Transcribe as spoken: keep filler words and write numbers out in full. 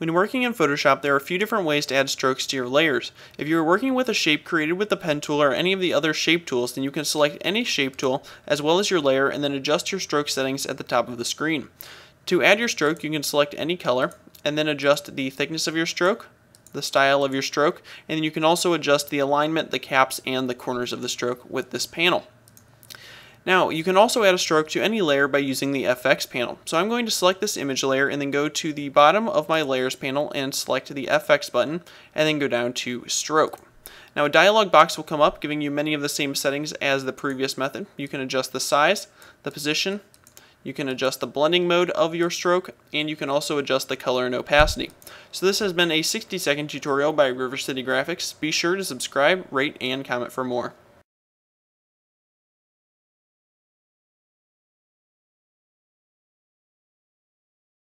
When working in Photoshop, there are a few different ways to add strokes to your layers. If you are working with a shape created with the pen tool or any of the other shape tools, then you can select any shape tool as well as your layer and then adjust your stroke settings at the top of the screen. To add your stroke, you can select any color and then adjust the thickness of your stroke, the style of your stroke, and then you can also adjust the alignment, the caps, and the corners of the stroke with this panel. Now, you can also add a stroke to any layer by using the F X panel. So I'm going to select this image layer and then go to the bottom of my layers panel and select the F X button and then go down to stroke. Now a dialog box will come up giving you many of the same settings as the previous method. You can adjust the size, the position, you can adjust the blending mode of your stroke, and you can also adjust the color and opacity. So this has been a sixty second tutorial by River City Graphics. Be sure to subscribe, rate, and comment for more.